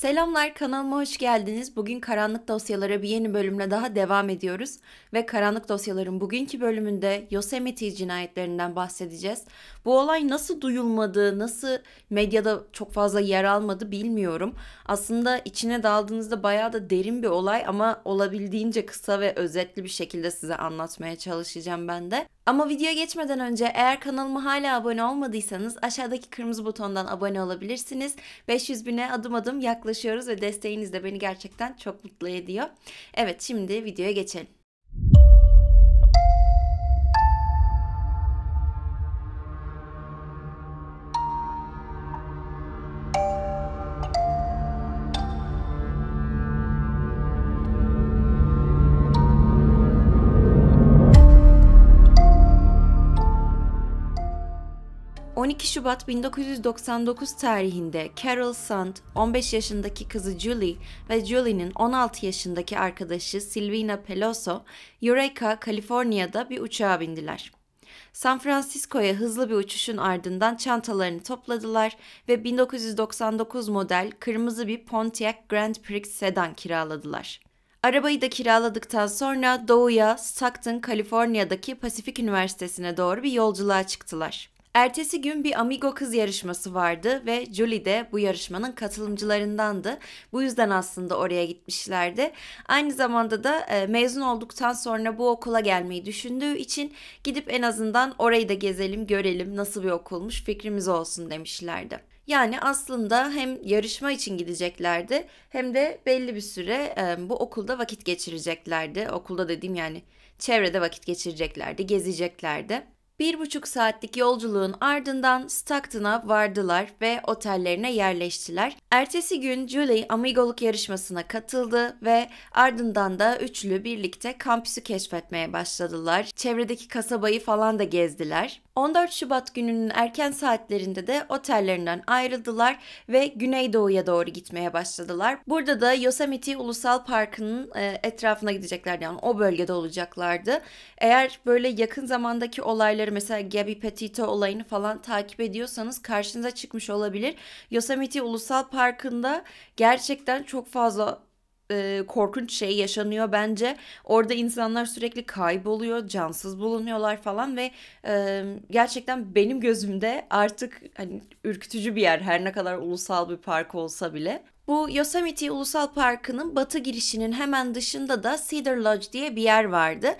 Selamlar, kanalıma hoş geldiniz. Bugün Karanlık Dosyalara bir yeni bölümle daha devam ediyoruz ve Karanlık Dosyaların bugünkü bölümünde Yosemite cinayetlerinden bahsedeceğiz. Bu olay nasıl duyulmadı, nasıl medyada çok fazla yer almadı bilmiyorum. Aslında içine daldığınızda bayağı da derin bir olay ama olabildiğince kısa ve özetli bir şekilde size anlatmaya çalışacağım ben de. Ama videoya geçmeden önce eğer kanalıma hala abone olmadıysanız aşağıdaki kırmızı butondan abone olabilirsiniz. 500.000'e adım adım yaklaşıyoruz ve desteğiniz de beni gerçekten çok mutlu ediyor. Evet, şimdi videoya geçelim. Şubat 1999 tarihinde Carol Sund, 15 yaşındaki kızı Julie ve Julie'nin 16 yaşındaki arkadaşı Silvina Pelosso, Eureka, Kaliforniya'da bir uçağa bindiler. San Francisco'ya hızlı bir uçuşun ardından çantalarını topladılar ve 1999 model kırmızı bir Pontiac Grand Prix sedan kiraladılar. Arabayı da kiraladıktan sonra doğuya, Stockton, Kaliforniya'daki Pasifik Üniversitesi'ne doğru bir yolculuğa çıktılar. Ertesi gün bir amigo kız yarışması vardı ve Julie de bu yarışmanın katılımcılarındandı. Bu yüzden aslında oraya gitmişlerdi. Aynı zamanda da mezun olduktan sonra bu okula gelmeyi düşündüğü için gidip en azından orayı da gezelim, görelim nasıl bir okulmuş, fikrimiz olsun demişlerdi. Yani aslında hem yarışma için gideceklerdi hem de belli bir süre bu okulda vakit geçireceklerdi. Okulda dediğim yani çevrede vakit geçireceklerdi, gezeceklerdi. 1,5 saatlik yolculuğun ardından Stockton'a vardılar ve otellerine yerleştiler. Ertesi gün Julie amigoluk yarışmasına katıldı ve ardından da üçlü birlikte kampüsü keşfetmeye başladılar. Çevredeki kasabayı falan da gezdiler. 14 Şubat gününün erken saatlerinde de otellerinden ayrıldılar ve Güneydoğu'ya doğru gitmeye başladılar. Burada da Yosemite Ulusal Parkı'nın etrafına gideceklerdi, yani o bölgede olacaklardı. Eğer böyle yakın zamandaki olayları, mesela Gabby Petito olayını falan takip ediyorsanız karşınıza çıkmış olabilir. Yosemite Ulusal Parkı'nda gerçekten çok fazla korkunç şey yaşanıyor bence. Orada insanlar sürekli kayboluyor, cansız bulunuyorlar falan ve gerçekten benim gözümde artık hani ürkütücü bir yer, her ne kadar ulusal bir park olsa bile. Bu Yosemite Ulusal Parkı'nın batı girişinin hemen dışında da Cedar Lodge diye bir yer vardı.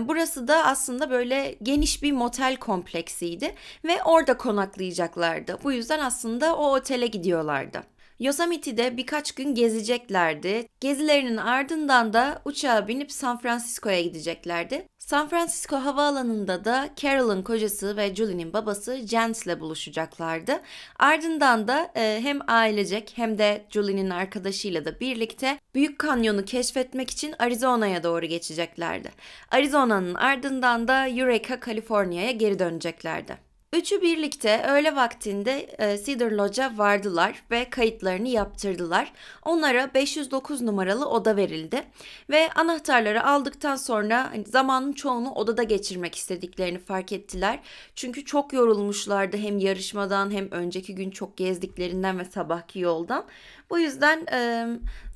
Burası da aslında böyle geniş bir motel kompleksiydi ve orada konaklayacaklardı. Bu yüzden aslında o otele gidiyorlardı. Yosemite'de birkaç gün gezeceklerdi. Gezilerinin ardından da uçağa binip San Francisco'ya gideceklerdi. San Francisco havaalanında da Carol'ın kocası ve Julie'nin babası Jens'le buluşacaklardı. Ardından da hem ailecek hem de Julie'nin arkadaşıyla da birlikte Büyük Kanyon'u keşfetmek için Arizona'ya doğru geçeceklerdi. Arizona'nın ardından da Eureka, Kaliforniya'ya geri döneceklerdi. Üçü birlikte öğle vaktinde Cedar Lodge'a vardılar ve kayıtlarını yaptırdılar. Onlara 509 numaralı oda verildi ve anahtarları aldıktan sonra zamanın çoğunu odada geçirmek istediklerini fark ettiler. Çünkü çok yorulmuşlardı, hem yarışmadan hem önceki gün çok gezdiklerinden ve sabahki yoldan. Bu yüzden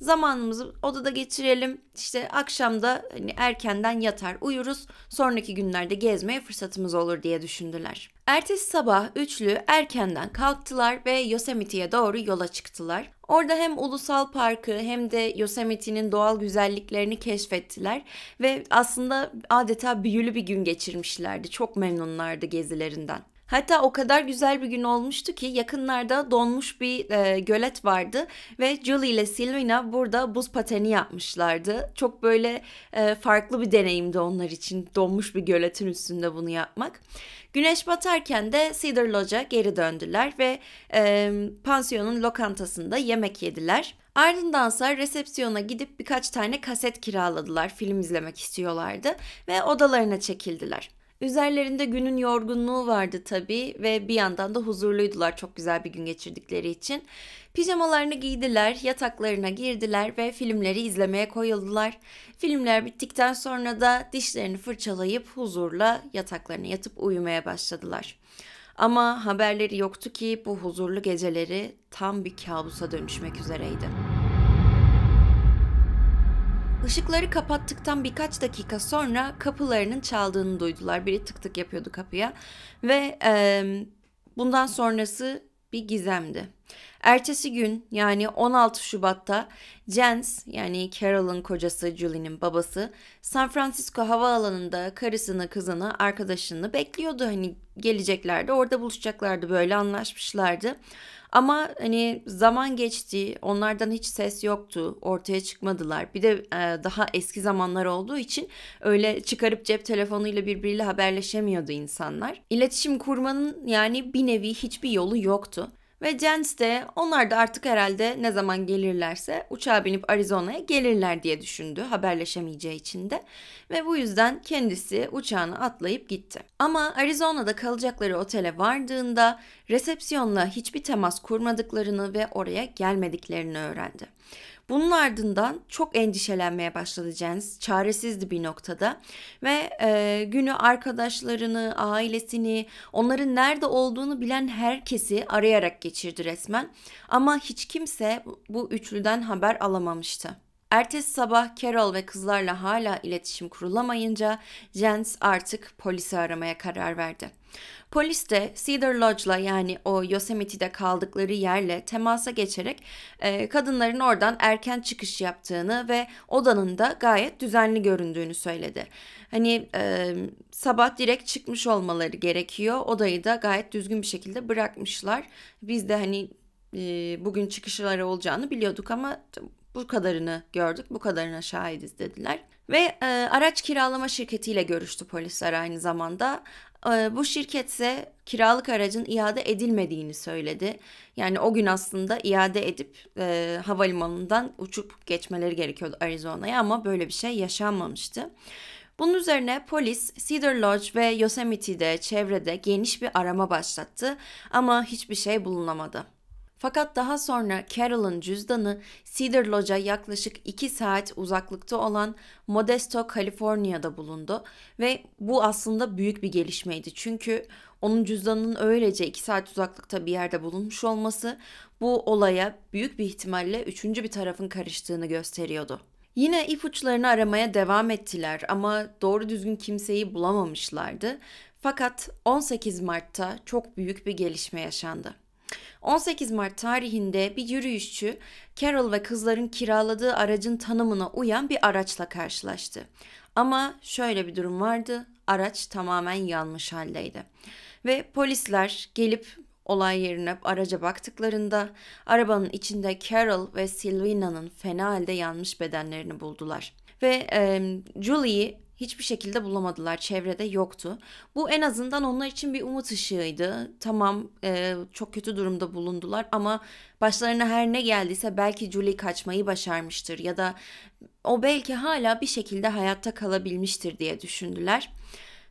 zamanımızı odada geçirelim, işte akşamda hani erkenden yatar uyuruz, sonraki günlerde gezmeye fırsatımız olur diye düşündüler. Ertesi sabah üçlü erkenden kalktılar ve Yosemite'ye doğru yola çıktılar. Orada hem ulusal parkı hem de Yosemite'nin doğal güzelliklerini keşfettiler ve aslında adeta büyülü bir gün geçirmişlerdi. Çok memnunlardı gezilerinden. Hatta o kadar güzel bir gün olmuştu ki yakınlarda donmuş bir gölet vardı ve Julie ile Silvina burada buz pateni yapmışlardı. Çok böyle farklı bir deneyimdi onlar için donmuş bir göletin üstünde bunu yapmak. Güneş batarken de Cedar Lodge'a geri döndüler ve pansiyonun lokantasında yemek yediler. Ardındansa resepsiyona gidip birkaç tane kaset kiraladılar, film izlemek istiyorlardı ve odalarına çekildiler. Üzerlerinde günün yorgunluğu vardı tabii ve bir yandan da huzurluydular çok güzel bir gün geçirdikleri için. Pijamalarını giydiler, yataklarına girdiler ve filmleri izlemeye koyuldular. Filmler bittikten sonra da dişlerini fırçalayıp huzurla yataklarına yatıp uyumaya başladılar. Ama haberleri yoktu ki bu huzurlu geceleri tam bir kabusa dönüşmek üzereydi. Işıkları kapattıktan birkaç dakika sonra kapılarının çaldığını duydular. Biri tık tık yapıyordu kapıya ve bundan sonrası bir gizemdi. Ertesi gün yani 16 Şubat'ta Jens, yani Carol'ın kocası, Julie'nin babası, San Francisco havaalanında karısını, kızını, arkadaşını bekliyordu. Hani geleceklerdi, orada buluşacaklardı, böyle anlaşmışlardı. Ama hani zaman geçti, onlardan hiç ses yoktu, ortaya çıkmadılar. Bir de daha eski zamanlar olduğu için öyle çıkarıp cep telefonuyla birbiriyle haberleşemiyordu insanlar. İletişim kurmanın yani bir nevi hiçbir yolu yoktu. Ve Jens de onlar da artık herhalde ne zaman gelirlerse uçağa binip Arizona'ya gelirler diye düşündü, haberleşemeyeceği için de. Ve bu yüzden kendisi uçağına atlayıp gitti. Ama Arizona'da kalacakları otele vardığında resepsiyonla hiçbir temas kurmadıklarını ve oraya gelmediklerini öğrendi. Bunun ardından çok endişelenmeye başladı Jens. Çaresizdi bir noktada ve günü arkadaşlarını, ailesini, onların nerede olduğunu bilen herkesi arayarak geçirdi resmen. Ama hiç kimse bu üçlüden haber alamamıştı. Ertesi sabah Carol ve kızlarla hala iletişim kurulamayınca Jens artık polisi aramaya karar verdi. Polis de Cedar Lodge'la, yani o Yosemite'de kaldıkları yerle temasa geçerek kadınların oradan erken çıkış yaptığını ve odanın da gayet düzenli göründüğünü söyledi. Hani sabah direkt çıkmış olmaları gerekiyor, odayı da gayet düzgün bir şekilde bırakmışlar. Biz de hani bugün çıkışları olacağını biliyorduk ama bu kadarını gördük, bu kadarına şahidiz dediler. Ve araç kiralama şirketiyle görüştü polisler aynı zamanda. Bu şirket ise kiralık aracın iade edilmediğini söyledi. Yani o gün aslında iade edip havalimanından uçup geçmeleri gerekiyordu Arizona'ya ama böyle bir şey yaşanmamıştı. Bunun üzerine polis Cedar Lodge ve Yosemite'de, çevrede geniş bir arama başlattı ama hiçbir şey bulunamadı. Fakat daha sonra Carol'ın cüzdanı Cedar Lodge'a yaklaşık 2 saat uzaklıkta olan Modesto, Kaliforniya'da bulundu ve bu aslında büyük bir gelişmeydi. Çünkü onun cüzdanının öylece 2 saat uzaklıkta bir yerde bulunmuş olması bu olaya büyük bir ihtimalle üçüncü bir tarafın karıştığını gösteriyordu. Yine ipuçlarını aramaya devam ettiler ama doğru düzgün kimseyi bulamamışlardı. Fakat 18 Mart'ta çok büyük bir gelişme yaşandı. 18 Mart tarihinde bir yürüyüşçü Carol ve kızların kiraladığı aracın tanımına uyan bir araçla karşılaştı. Ama şöyle bir durum vardı, araç tamamen yanmış haldeydi. Ve polisler gelip olay yerine araca baktıklarında arabanın içinde Carol ve Silvina'nın fena halde yanmış bedenlerini buldular. Ve Julie'yi hiçbir şekilde bulamadılar. Çevrede yoktu. Bu en azından onlar için bir umut ışığıydı. Tamam, çok kötü durumda bulundular ama başlarına her ne geldiyse belki Julie kaçmayı başarmıştır ya da o belki hala bir şekilde hayatta kalabilmiştir diye düşündüler.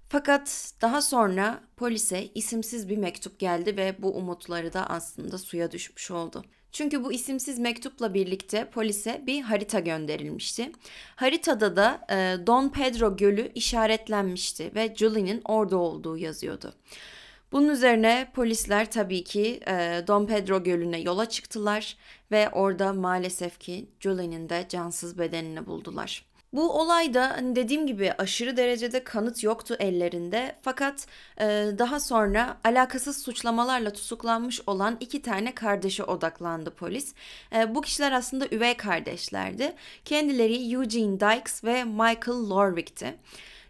Fakat daha sonra polise isimsiz bir mektup geldi ve bu umutları da aslında suya düşmüş oldu. Çünkü bu isimsiz mektupla birlikte polise bir harita gönderilmişti. Haritada da Don Pedro Gölü işaretlenmişti ve Julie'nin orada olduğu yazıyordu. Bunun üzerine polisler tabii ki Don Pedro Gölü'ne yola çıktılar ve orada maalesef ki Julie'nin de cansız bedenini buldular. Bu olayda dediğim gibi aşırı derecede kanıt yoktu ellerinde, fakat daha sonra alakasız suçlamalarla tutuklanmış olan 2 tane kardeşe odaklandı polis. Bu kişiler aslında üvey kardeşlerdi. Kendileri Eugene Dykes ve Michael Lorwick'ti.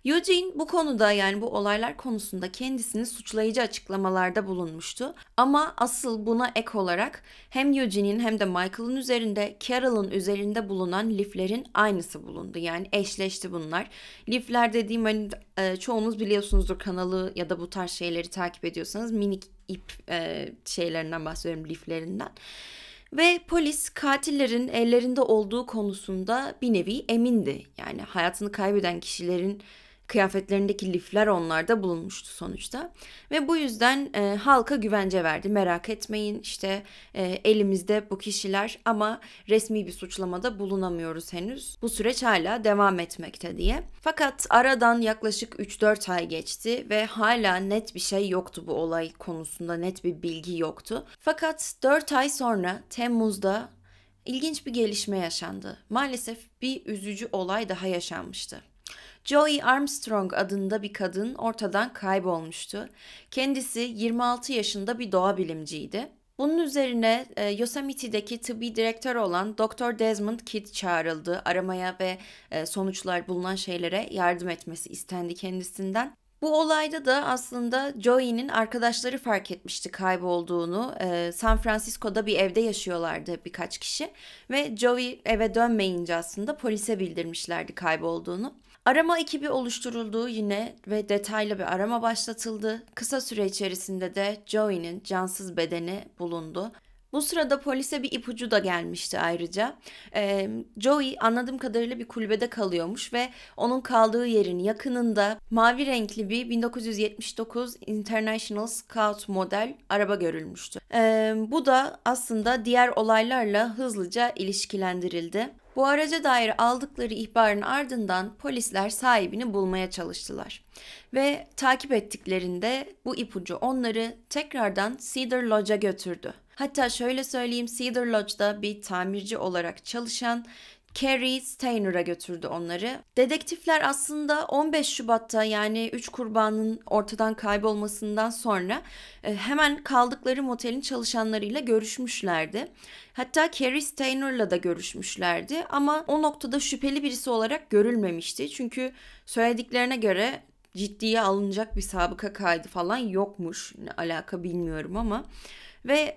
Eugene bu konuda, yani bu olaylar konusunda kendisini suçlayıcı açıklamalarda bulunmuştu. Ama asıl buna ek olarak hem Eugene'in hem de Michael'ın üzerinde, Carol'ın üzerinde bulunan liflerin aynısı bulundu. Yani eşleşti bunlar. Lifler dediğim, hani çoğunuz biliyorsunuzdur, kanalı ya da bu tarz şeyleri takip ediyorsanız minik ip şeylerinden bahsediyorum, liflerinden. Ve polis katillerin ellerinde olduğu konusunda bir nevi emindi. Yani hayatını kaybeden kişilerin kıyafetlerindeki lifler onlarda bulunmuştu sonuçta. Ve bu yüzden halka güvence verdi. Merak etmeyin işte elimizde bu kişiler ama resmi bir suçlamada bulunamıyoruz henüz. Bu süreç hala devam etmekte diye. Fakat aradan yaklaşık 3-4 ay geçti ve hala net bir şey yoktu bu olay konusunda. Net bir bilgi yoktu. Fakat 4 ay sonra Temmuz'da ilginç bir gelişme yaşandı. Maalesef bir üzücü olay daha yaşanmıştı. Joie Armstrong adında bir kadın ortadan kaybolmuştu. Kendisi 26 yaşında bir doğa bilimciydi. Bunun üzerine Yosemite'deki tıbbi direktör olan Dr. Desmond Kidd çağrıldı. Aramaya ve sonuçlar bulunan şeylere yardım etmesi istendi kendisinden. Bu olayda da aslında Joie'nin arkadaşları fark etmişti kaybolduğunu. San Francisco'da bir evde yaşıyorlardı birkaç kişi ve Joie eve dönmeyince aslında polise bildirmişlerdi kaybolduğunu. Arama ekibi oluşturuldu yine ve detaylı bir arama başlatıldı. Kısa süre içerisinde de Joie'nin cansız bedeni bulundu. Bu sırada polise bir ipucu da gelmişti ayrıca. Joie anladığım kadarıyla bir kulübede kalıyormuş ve onun kaldığı yerin yakınında mavi renkli bir 1979 International Scout model araba görülmüştü. Bu da aslında diğer olaylarla hızlıca ilişkilendirildi. Bu araca dair aldıkları ihbarın ardından polisler sahibini bulmaya çalıştılar. Ve takip ettiklerinde bu ipucu onları tekrardan Cedar Lodge'a götürdü. Hatta şöyle söyleyeyim, Cedar Lodge'da bir tamirci olarak çalışan Cary Stayner'a götürdü onları. Dedektifler aslında 15 Şubat'ta yani 3 kurbanın ortadan kaybolmasından sonra hemen kaldıkları motelin çalışanlarıyla görüşmüşlerdi. Hatta Cary Stayner'la da görüşmüşlerdi ama o noktada şüpheli birisi olarak görülmemişti. Çünkü söylediklerine göre ciddiye alınacak bir sabıka kaydı falan yokmuş. Ne alaka bilmiyorum ama. Ve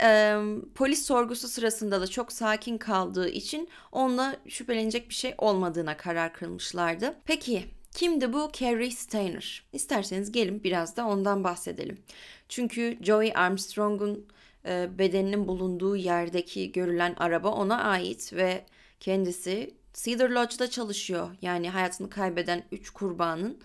polis sorgusu sırasında da çok sakin kaldığı için onunla şüphelenecek bir şey olmadığına karar kılmışlardı. Peki kimdi bu Cary Stayner? İsterseniz gelin biraz da ondan bahsedelim. Çünkü Joie Armstrong'un bedeninin bulunduğu yerdeki görülen araba ona ait ve kendisi Cedar Lodge'da çalışıyor. Yani hayatını kaybeden 3 kurbanın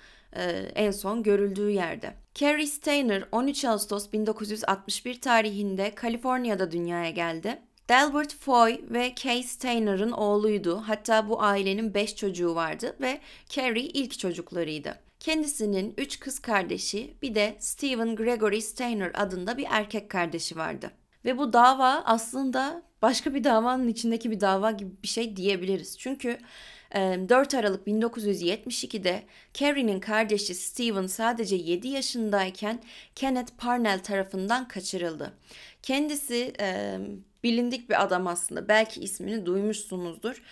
en son görüldüğü yerde. Cary Stayner 13 Ağustos 1961 tarihinde Kaliforniya'da dünyaya geldi. Delbert Foy ve Kay Stayner'ın oğluydu. Hatta bu ailenin 5 çocuğu vardı ve Cary ilk çocuklarıydı. Kendisinin 3 kız kardeşi, bir de Steven Gregory Stayner adında bir erkek kardeşi vardı. Ve bu dava aslında başka bir davanın içindeki bir dava gibi bir şey diyebiliriz. Çünkü 4 Aralık 1972'de Cary'nin kardeşi Steven sadece 7 yaşındayken Kenneth Parnell tarafından kaçırıldı. Kendisi bilindik bir adam aslında. Belki ismini duymuşsunuzdur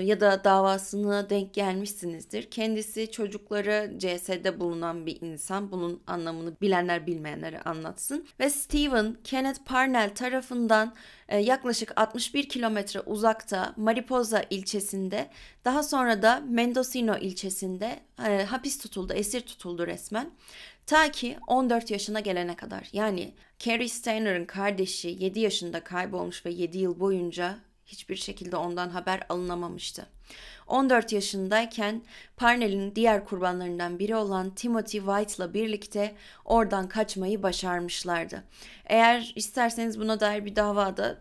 ya da davasına denk gelmişsinizdir. Kendisi çocuklara CS'de bulunan bir insan. Bunun anlamını bilenler bilmeyenlere anlatsın. Ve Steven, Kenneth Parnell tarafından yaklaşık 61 kilometre uzakta Mariposa ilçesinde, daha sonra da Mendocino ilçesinde hapis tutuldu, esir tutuldu resmen. Ta ki 14 yaşına gelene kadar. Yani Cary Stayner'ın kardeşi 7 yaşında kaybolmuş ve 7 yıl boyunca hiçbir şekilde ondan haber alınamamıştı. 14 yaşındayken Parnell'in diğer kurbanlarından biri olan Timothy White'la birlikte oradan kaçmayı başarmışlardı. Eğer isterseniz buna dair bir davada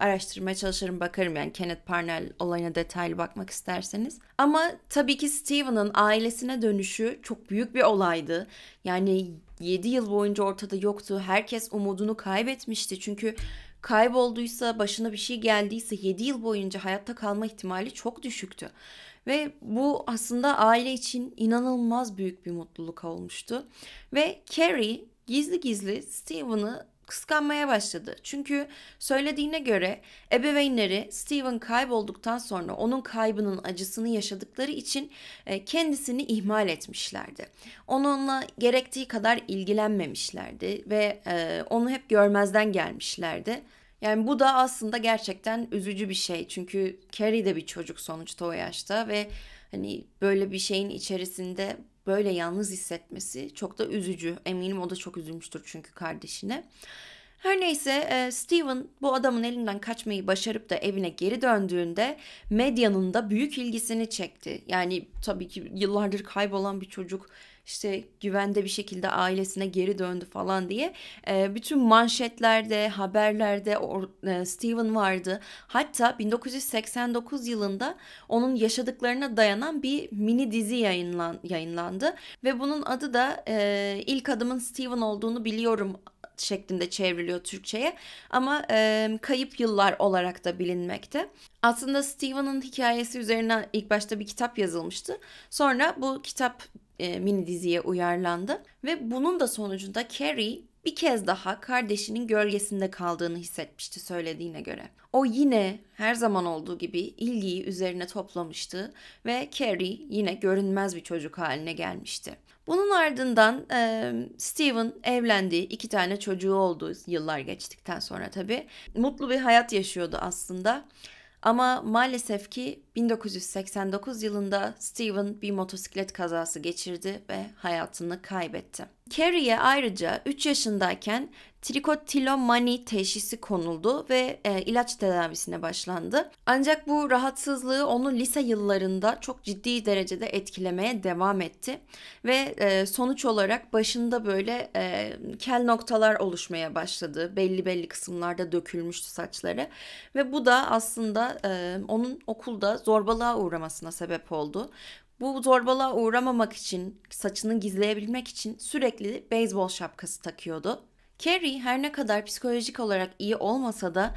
araştırmaya çalışırım, bakarım yani Kenneth Parnell olayına detaylı bakmak isterseniz. Ama tabii ki Steven'ın ailesine dönüşü çok büyük bir olaydı. Yani 7 yıl boyunca ortada yoktu. Herkes umudunu kaybetmişti çünkü kaybolduysa, başına bir şey geldiyse 7 yıl boyunca hayatta kalma ihtimali çok düşüktü. Ve bu aslında aile için inanılmaz büyük bir mutluluk olmuştu. Ve Cary gizli gizli Steven'ı kıskanmaya başladı. Çünkü söylediğine göre ebeveynleri Steven kaybolduktan sonra onun kaybının acısını yaşadıkları için kendisini ihmal etmişlerdi. Onunla gerektiği kadar ilgilenmemişlerdi ve onu hep görmezden gelmişlerdi. Yani bu da aslında gerçekten üzücü bir şey. Çünkü Cary de bir çocuk sonuçta o yaşta ve hani böyle bir şeyin içerisinde böyle yalnız hissetmesi çok da üzücü. Eminim o da çok üzülmüştür çünkü kardeşine. Her neyse, Steven bu adamın elinden kaçmayı başarıp da evine geri döndüğünde medyanın da büyük ilgisini çekti. Yani tabii ki yıllardır kaybolan bir çocuk işte güvende bir şekilde ailesine geri döndü falan diye. Bütün manşetlerde, haberlerde Steven vardı. Hatta 1989 yılında onun yaşadıklarına dayanan bir mini dizi yayınlandı. Ve bunun adı da ilk adımın Steven olduğunu biliyorum şeklinde çevriliyor Türkçe'ye, ama kayıp yıllar olarak da bilinmekte. Aslında Steven'ın hikayesi üzerine ilk başta bir kitap yazılmıştı. Sonra bu kitap mini diziye uyarlandı ve bunun da sonucunda Cary bir kez daha kardeşinin gölgesinde kaldığını hissetmişti söylediğine göre. O yine her zaman olduğu gibi ilgiyi üzerine toplamıştı ve Cary yine görünmez bir çocuk haline gelmişti. Bunun ardından Steven evlendi, 2 tane çocuğu oldu yıllar geçtikten sonra tabii. Mutlu bir hayat yaşıyordu aslında. Ama maalesef ki 1989 yılında Steven bir motosiklet kazası geçirdi ve hayatını kaybetti. Cary'e ayrıca 3 yaşındayken trikotilomani teşhisi konuldu ve ilaç tedavisine başlandı. Ancak bu rahatsızlığı onu lise yıllarında çok ciddi derecede etkilemeye devam etti. Ve sonuç olarak başında böyle kel noktalar oluşmaya başladı. Belli kısımlarda dökülmüştü saçları. Ve bu da aslında onun okulda zorbalığa uğramasına sebep oldu. Bu zorbalığa uğramamak için, saçını gizleyebilmek için sürekli beyzbol şapkası takıyordu. Cary her ne kadar psikolojik olarak iyi olmasa da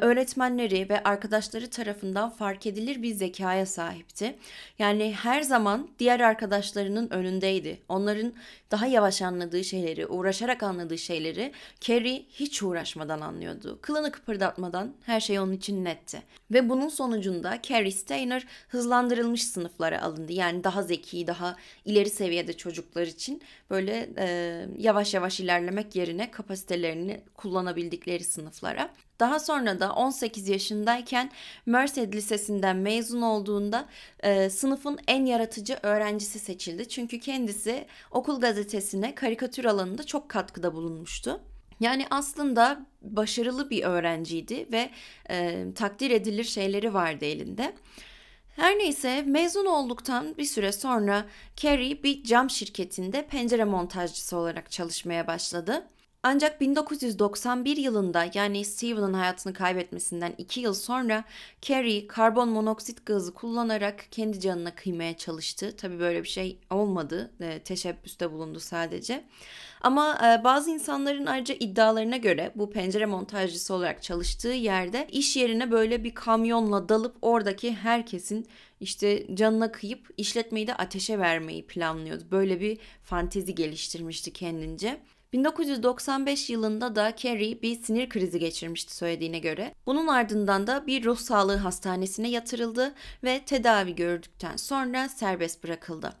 öğretmenleri ve arkadaşları tarafından fark edilir bir zekaya sahipti. Yani her zaman diğer arkadaşlarının önündeydi. Onların daha yavaş anladığı şeyleri, uğraşarak anladığı şeyleri Cary hiç uğraşmadan anlıyordu. Kılını kıpırdatmadan her şey onun için netti. Ve bunun sonucunda Cary Stayner hızlandırılmış sınıflara alındı. Yani daha zeki, daha ileri seviyede çocuklar için böyle yavaş yavaş ilerlemek yerine kapasitelerini kullanabildikleri sınıflara. Daha sonra da 18 yaşındayken Merced Lisesi'nden mezun olduğunda sınıfın en yaratıcı öğrencisi seçildi. Çünkü kendisi okul gazetesine karikatür alanında çok katkıda bulunmuştu. Yani aslında başarılı bir öğrenciydi ve takdir edilir şeyleri vardı elinde. Her neyse, mezun olduktan bir süre sonra Cary bir cam şirketinde pencere montajcısı olarak çalışmaya başladı. Ancak 1991 yılında, yani Steven'ın hayatını kaybetmesinden 2 yıl sonra Cary karbon monoksit gazı kullanarak kendi canına kıymaya çalıştı. Tabii böyle bir şey olmadı. Teşebbüste bulundu sadece. Ama bazı insanların ayrıca iddialarına göre bu pencere montajcısı olarak çalıştığı yerde iş yerine böyle bir kamyonla dalıp oradaki herkesin işte canına kıyıp işletmeyi de ateşe vermeyi planlıyordu. Böyle bir fantezi geliştirmişti kendince. 1995 yılında da Cary bir sinir krizi geçirmişti söylediğine göre. Bunun ardından da bir ruh sağlığı hastanesine yatırıldı ve tedavi gördükten sonra serbest bırakıldı.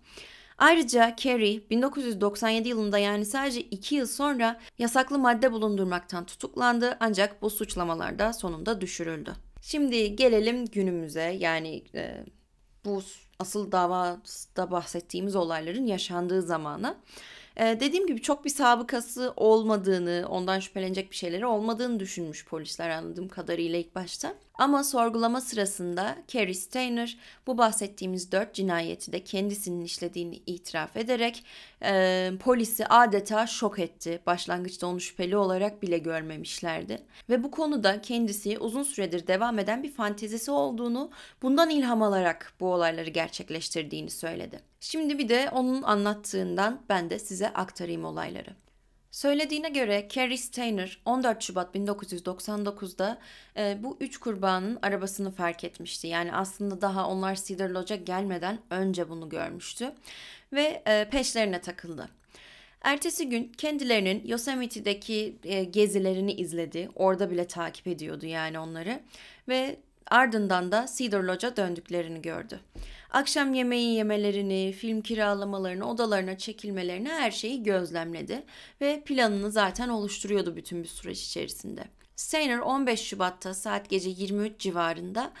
Ayrıca Cary 1997 yılında, yani sadece 2 yıl sonra, yasaklı madde bulundurmaktan tutuklandı, ancak bu suçlamalar da sonunda düşürüldü. Şimdi gelelim günümüze, yani bu asıl davada bahsettiğimiz olayların yaşandığı zamana. Dediğim gibi çok bir sabıkası olmadığını, ondan şüphelenecek bir şeyleri olmadığını düşünmüş polisler anladığım kadarıyla ilk başta. Ama sorgulama sırasında Cary Stayner bu bahsettiğimiz 4 cinayeti de kendisinin işlediğini itiraf ederek polisi adeta şok etti. Başlangıçta onu şüpheli olarak bile görmemişlerdi. Ve bu konuda kendisi uzun süredir devam eden bir fantezisi olduğunu, bundan ilham alarak bu olayları gerçekleştirdiğini söyledi. Şimdi bir de onun anlattığından ben de size aktarayım olayları. Söylediğine göre Cary Stayner 14 Şubat 1999'da bu 3 kurbanın arabasını fark etmişti. Yani aslında daha onlar Cedar Lodge'a gelmeden önce bunu görmüştü ve peşlerine takıldı. Ertesi gün kendilerinin Yosemite'deki gezilerini izledi. Orada bile takip ediyordu yani onları ve ardından da Cedar Lodge'a döndüklerini gördü. Akşam yemeği yemelerini, film kiralamalarını, odalarına çekilmelerini, her şeyi gözlemledi ve planını zaten oluşturuyordu bütün bir süreç içerisinde. Stayner 15 Şubat'ta saat gece 23 civarında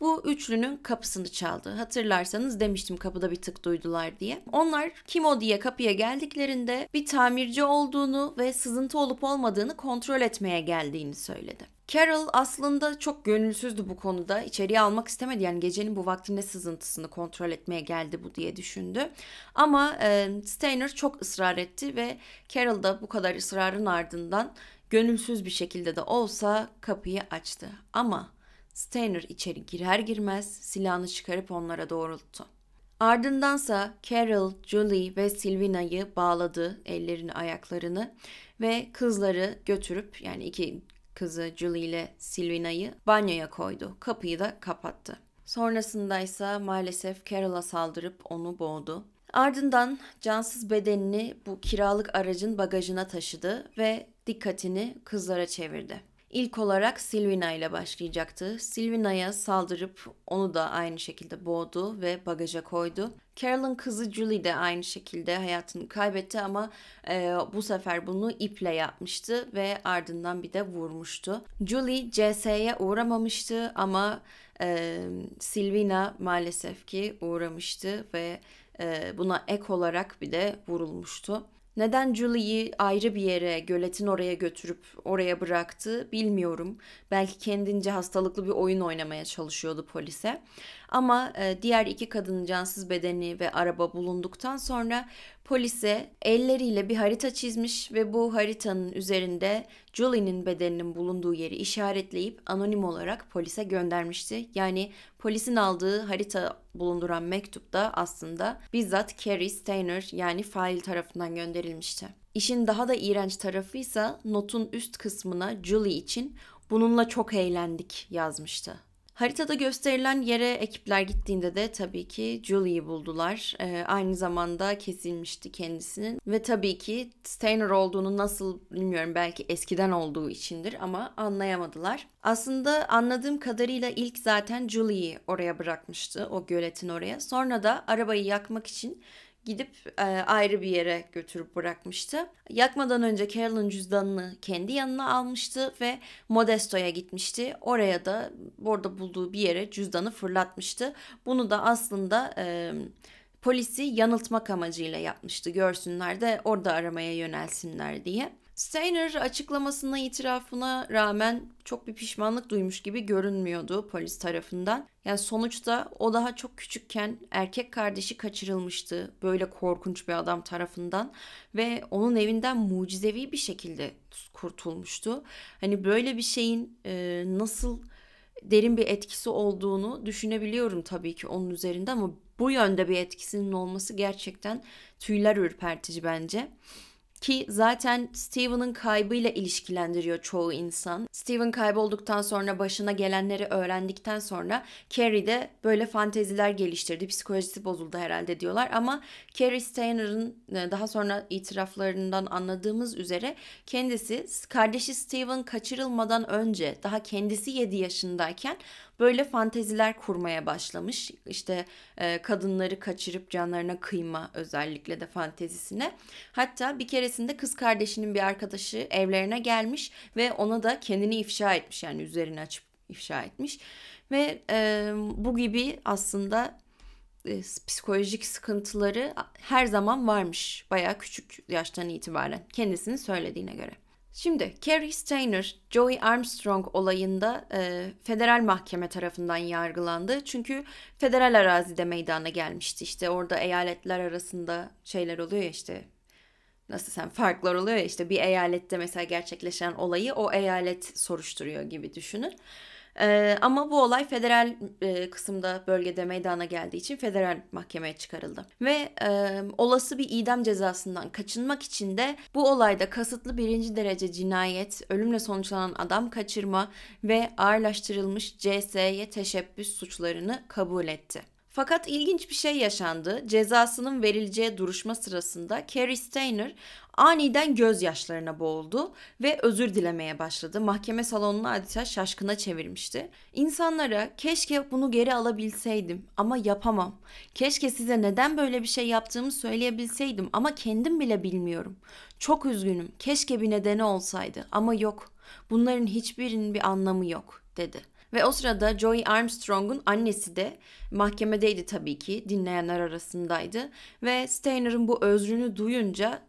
Bu üçlünün kapısını çaldı. Hatırlarsanız demiştim kapıda bir tık duydular diye. Onlar kim o diye kapıya geldiklerinde bir tamirci olduğunu ve sızıntı olup olmadığını kontrol etmeye geldiğini söyledi. Carol aslında çok gönülsüzdü bu konuda. İçeriye almak istemedi. Yani gecenin bu vaktinde sızıntısını kontrol etmeye geldi bu diye düşündü. Ama Stayner çok ısrar etti ve Carol da bu kadar ısrarın ardından gönülsüz bir şekilde de olsa kapıyı açtı. Ama Stayner içeri girer girmez silahını çıkarıp onlara doğrulttu. Ardındansa Carol, Julie ve Silvina'yı bağladı ellerini ayaklarını ve kızları götürüp yani iki kızı Julie ile Silvina'yı banyoya koydu. Kapıyı da kapattı. Sonrasında ise maalesef Carol'a saldırıp onu boğdu. Ardından cansız bedenini bu kiralık aracın bagajına taşıdı ve dikkatini kızlara çevirdi. İlk olarak Silvina ile başlayacaktı. Silvina'ya saldırıp onu da aynı şekilde boğdu ve bagaja koydu. Carol'ın kızı Julie de aynı şekilde hayatını kaybetti ama bu sefer bunu iple yapmıştı ve ardından bir de vurmuştu. Julie CS'ye uğramamıştı ama Silvina maalesef ki uğramıştı ve buna ek olarak bir de vurulmuştu. Neden Julie'yi ayrı bir yere, göletin oraya götürüp oraya bıraktı bilmiyorum. Belki kendince hastalıklı bir oyun oynamaya çalışıyordu polise. Ama diğer iki kadının cansız bedeni ve araba bulunduktan sonra polise elleriyle bir harita çizmiş ve bu haritanın üzerinde Julie'nin bedeninin bulunduğu yeri işaretleyip anonim olarak polise göndermişti. Yani polisin aldığı harita bulunduran mektupta aslında bizzat Cary Stayner yani fail tarafından gönderilmişti. İşin daha da iğrenç tarafıysa notun üst kısmına Julie için bununla çok eğlendik yazmıştı. Haritada gösterilen yere ekipler gittiğinde de tabii ki Julie'yi buldular. Aynı zamanda kesilmişti kendisinin ve tabii ki Stayner olduğunu nasıl bilmiyorum belki eskiden olduğu içindir ama anlayamadılar. Aslında anladığım kadarıyla ilk zaten Julie'yi oraya bırakmıştı o göletin oraya. Sonra da arabayı yakmak için gidip ayrı bir yere götürüp bırakmıştı. Yakmadan önce Carol'ın cüzdanını kendi yanına almıştı ve Modesto'ya gitmişti. Oraya da orada bulduğu bir yere cüzdanı fırlatmıştı. Bunu da aslında polisi yanıltmak amacıyla yapmıştı. Görsünler de orada aramaya yönelsinler diye. Stayner açıklamasına itirafına rağmen çok bir pişmanlık duymuş gibi görünmüyordu polis tarafından. Yani sonuçta o daha çok küçükken erkek kardeşi kaçırılmıştı böyle korkunç bir adam tarafından ve onun evinden mucizevi bir şekilde kurtulmuştu. Hani böyle bir şeyin nasıl derin bir etkisi olduğunu düşünebiliyorum tabii ki onun üzerinde ama bu yönde bir etkisinin olması gerçekten tüyler ürpertici bence. Ki zaten Steven'ın kaybıyla ilişkilendiriyor çoğu insan. Steven kaybolduktan sonra başına gelenleri öğrendikten sonra Cary de böyle fanteziler geliştirdi. Psikolojisi bozuldu herhalde diyorlar ama Cary Stayner'ın daha sonra itiraflarından anladığımız üzere kendisi kardeşi Steven kaçırılmadan önce daha kendisi 7 yaşındayken böyle fanteziler kurmaya başlamış. İşte kadınları kaçırıp canlarına kıyma özellikle de fantezisine. Hatta bir keresinde kız kardeşinin bir arkadaşı evlerine gelmiş ve ona da kendini ifşa etmiş. Yani üzerini açıp ifşa etmiş. Ve bu gibi aslında psikolojik sıkıntıları her zaman varmış. Bayağı küçük yaştan itibaren kendisini söylediğine göre. Şimdi Cary Stayner, Joie Armstrong olayında federal mahkeme tarafından yargılandı. Çünkü federal arazide meydana gelmişti. İşte orada eyaletler arasında şeyler oluyor ya işte. Nasıl sen farklar oluyor ya işte bir eyalette mesela gerçekleşen olayı o eyalet soruşturuyor gibi düşünün. Ama bu olay federal kısımda bölgede meydana geldiği için federal mahkemeye çıkarıldı. Ve olası bir idam cezasından kaçınmak için de bu olayda kasıtlı birinci derece cinayet, ölümle sonuçlanan adam kaçırma ve ağırlaştırılmış CS'ye teşebbüs suçlarını kabul etti. Fakat ilginç bir şey yaşandı. Cezasının verileceği duruşma sırasında Cary Stayner aniden gözyaşlarına boğuldu ve özür dilemeye başladı. Mahkeme salonunu adeta şaşkına çevirmişti. İnsanlara keşke bunu geri alabilseydim ama yapamam. Keşke size neden böyle bir şey yaptığımı söyleyebilseydim ama kendim bile bilmiyorum. Çok üzgünüm. Keşke bir nedeni olsaydı ama yok. Bunların hiçbirinin bir anlamı yok dedi. Ve o sırada Joie Armstrong'un annesi de mahkemedeydi tabii ki, dinleyenler arasındaydı. Ve Stayner'ın bu özrünü duyunca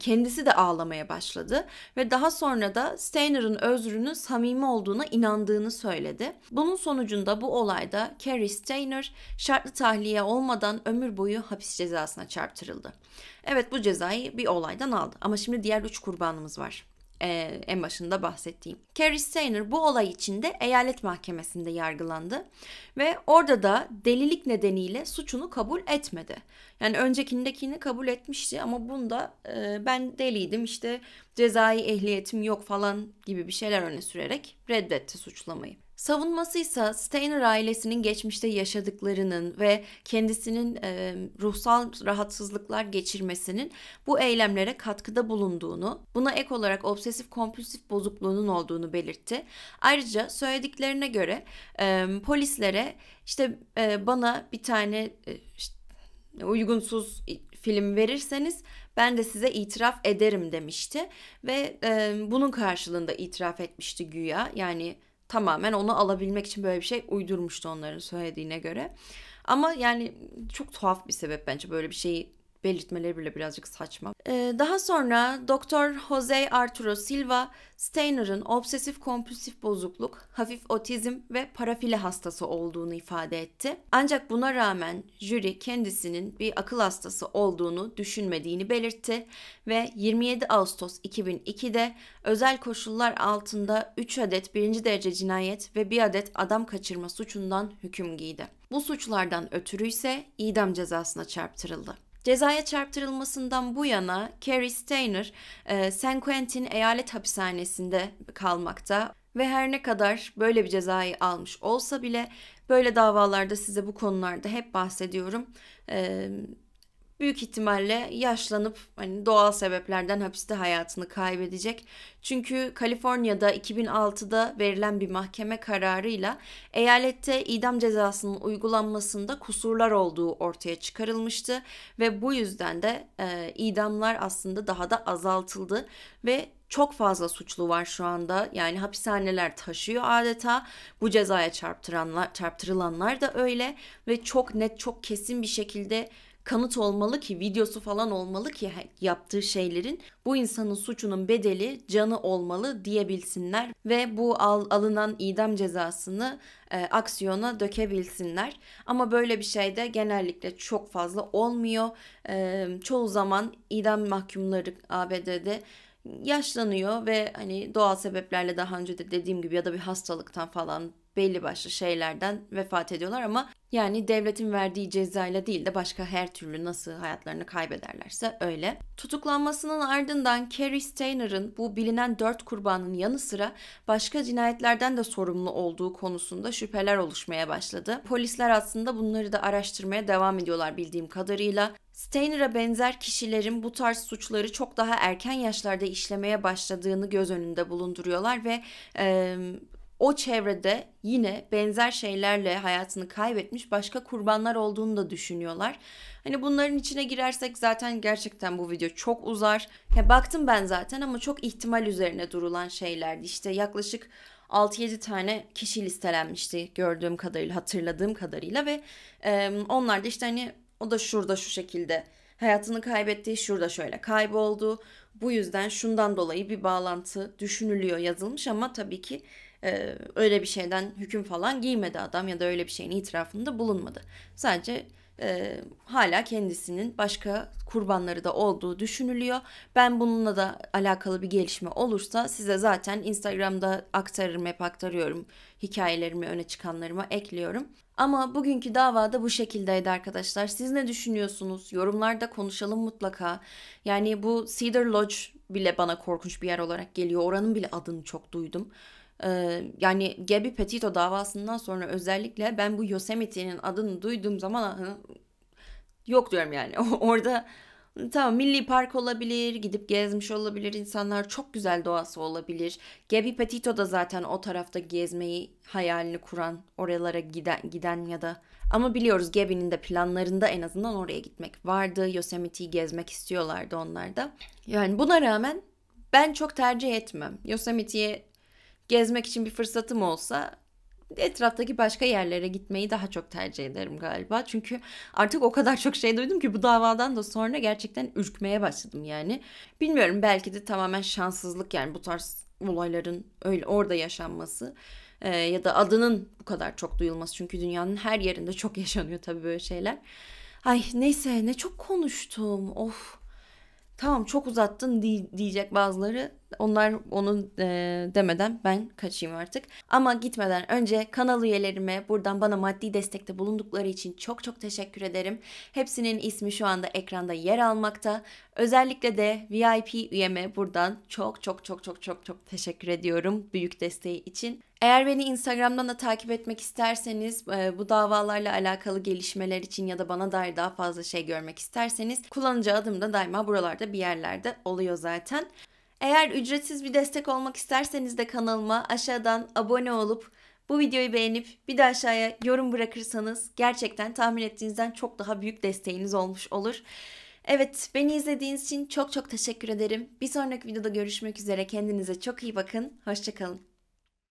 kendisi de ağlamaya başladı. Ve daha sonra da Stayner'ın özrünün samimi olduğuna inandığını söyledi. Bunun sonucunda bu olayda Cary Stayner şartlı tahliye olmadan ömür boyu hapis cezasına çarptırıldı. Evet, bu cezayı bir olaydan aldı ama şimdi diğer 3 kurbanımız var. En başında bahsettiğim. Cary Stayner bu olay içinde eyalet mahkemesinde yargılandı ve orada da delilik nedeniyle suçunu kabul etmedi. Yani öncekindekini kabul etmişti ama bunda ben deliydim işte cezai ehliyetim yok falan gibi bir şeyler öne sürerek reddetti suçlamayı. Savunmasıysa Stayner ailesinin geçmişte yaşadıklarının ve kendisinin ruhsal rahatsızlıklar geçirmesinin bu eylemlere katkıda bulunduğunu, buna ek olarak obsesif kompulsif bozukluğunun olduğunu belirtti. Ayrıca söylediklerine göre polislere işte bana bir tane uygunsuz film verirseniz ben de size itiraf ederim demişti ve bunun karşılığında itiraf etmişti güya, yani tamamen onu alabilmek için böyle bir şey uydurmuştu onların söylediğine göre. Ama yani çok tuhaf bir sebep bence, böyle bir şeyi belirtmeleri bile birazcık saçma. Daha sonra Dr. Jose Arturo Silva, Stayner'ın obsesif kompulsif bozukluk, hafif otizm ve parafili hastası olduğunu ifade etti. Ancak buna rağmen jüri kendisinin bir akıl hastası olduğunu düşünmediğini belirtti ve 27 Ağustos 2002'de özel koşullar altında 3 adet 1. derece cinayet ve 1 adet adam kaçırma suçundan hüküm giydi. Bu suçlardan ötürü ise idam cezasına çarptırıldı. Cezaya çarptırılmasından bu yana Cary Stayner San Quentin Eyalet Hapishanesi'nde kalmakta ve her ne kadar böyle bir cezayı almış olsa bile böyle davalarda size bu konularda hep bahsediyorum. Büyük ihtimalle yaşlanıp hani doğal sebeplerden hapiste hayatını kaybedecek. Çünkü Kaliforniya'da 2006'da verilen bir mahkeme kararıyla eyalette idam cezasının uygulanmasında kusurlar olduğu ortaya çıkarılmıştı ve bu yüzden de idamlar aslında daha da azaltıldı ve çok fazla suçlu var şu anda. Yani hapishaneler taşıyor adeta. Bu cezaya çarptırılanlar da öyle ve çok net, çok kesin bir şekilde kanıt olmalı ki, videosu falan olmalı ki yaptığı şeylerin, bu insanın suçunun bedeli canı olmalı diyebilsinler ve bu alınan idam cezasını aksiyona dökebilsinler. Ama böyle bir şey de genellikle çok fazla olmuyor. Çoğu zaman idam mahkumları ABD'de yaşlanıyor ve hani doğal sebeplerle, daha önce de dediğim gibi, ya da bir hastalıktan falan, belli başlı şeylerden vefat ediyorlar ama yani devletin verdiği cezayla değil de başka her türlü nasıl hayatlarını kaybederlerse öyle. Tutuklanmasının ardından Cary Stayner'ın bu bilinen 4 kurbanın yanı sıra başka cinayetlerden de sorumlu olduğu konusunda şüpheler oluşmaya başladı. Polisler aslında bunları da araştırmaya devam ediyorlar bildiğim kadarıyla. Stayner'a benzer kişilerin bu tarz suçları çok daha erken yaşlarda işlemeye başladığını göz önünde bulunduruyorlar ve o çevrede yine benzer şeylerle hayatını kaybetmiş başka kurbanlar olduğunu da düşünüyorlar. Hani bunların içine girersek zaten gerçekten bu video çok uzar. Ya baktım ben zaten ama çok ihtimal üzerine durulan şeylerdi. İşte yaklaşık 6-7 tane kişi listelenmişti gördüğüm kadarıyla, hatırladığım kadarıyla ve onlar da işte hani o da şurada şu şekilde hayatını kaybetti, şurada şöyle kayboldu. Bu yüzden şundan dolayı bir bağlantı düşünülüyor yazılmış ama tabii ki öyle bir şeyden hüküm falan giymedi adam ya da öyle bir şeyin itirafında bulunmadı. Sadece hala kendisinin başka kurbanları da olduğu düşünülüyor. Ben bununla da alakalı bir gelişme olursa size zaten Instagram'da aktarırım, hep aktarıyorum. Hikayelerimi, öne çıkanlarıma ekliyorum. Ama bugünkü davada bu şekildeydi arkadaşlar. Siz ne düşünüyorsunuz? Yorumlarda konuşalım mutlaka. Yani bu Cedar Lodge bile bana korkunç bir yer olarak geliyor. Oranın bile adını çok duydum. Yani Gabby Petito davasından sonra özellikle ben bu Yosemite'nin adını duyduğum zaman yok diyorum yani. Orada tamam, milli park olabilir, gidip gezmiş olabilir insanlar, çok güzel doğası olabilir. Gabby Petito da zaten o tarafta gezmeyi hayalini kuran, oralara giden ya da, ama biliyoruz Gabby'nin de planlarında en azından oraya gitmek vardı. Yosemite'yi gezmek istiyorlardı onlar da. Yani buna rağmen ben çok tercih etmem. Yosemite'ye gezmek için bir fırsatım olsa etraftaki başka yerlere gitmeyi daha çok tercih ederim galiba. Çünkü artık o kadar çok şey duydum ki bu davadan da sonra gerçekten ürkmeye başladım yani. Bilmiyorum, belki de tamamen şanssızlık yani bu tarz olayların öyle orada yaşanması ya da adının bu kadar çok duyulması. Çünkü dünyanın her yerinde çok yaşanıyor tabii böyle şeyler. Ay neyse, ne çok konuştum. Of. Tamam, çok uzattın diyecek bazıları. Onlar onu demeden ben kaçayım artık. Ama gitmeden önce kanal üyelerime buradan bana maddi destekte bulundukları için çok çok teşekkür ederim. Hepsinin ismi şu anda ekranda yer almakta. Özellikle de VIP üyeme buradan çok çok çok çok çok çok teşekkür ediyorum büyük desteği için. Eğer beni Instagram'dan da takip etmek isterseniz, bu davalarla alakalı gelişmeler için ya da bana dair daha fazla şey görmek isterseniz kullanıcı adım da daima buralarda bir yerlerde oluyor zaten. Eğer ücretsiz bir destek olmak isterseniz de kanalıma aşağıdan abone olup bu videoyu beğenip bir de aşağıya yorum bırakırsanız gerçekten tahmin ettiğinizden çok daha büyük desteğiniz olmuş olur. Evet, beni izlediğiniz için çok çok teşekkür ederim. Bir sonraki videoda görüşmek üzere. Kendinize çok iyi bakın. Hoşça kalın.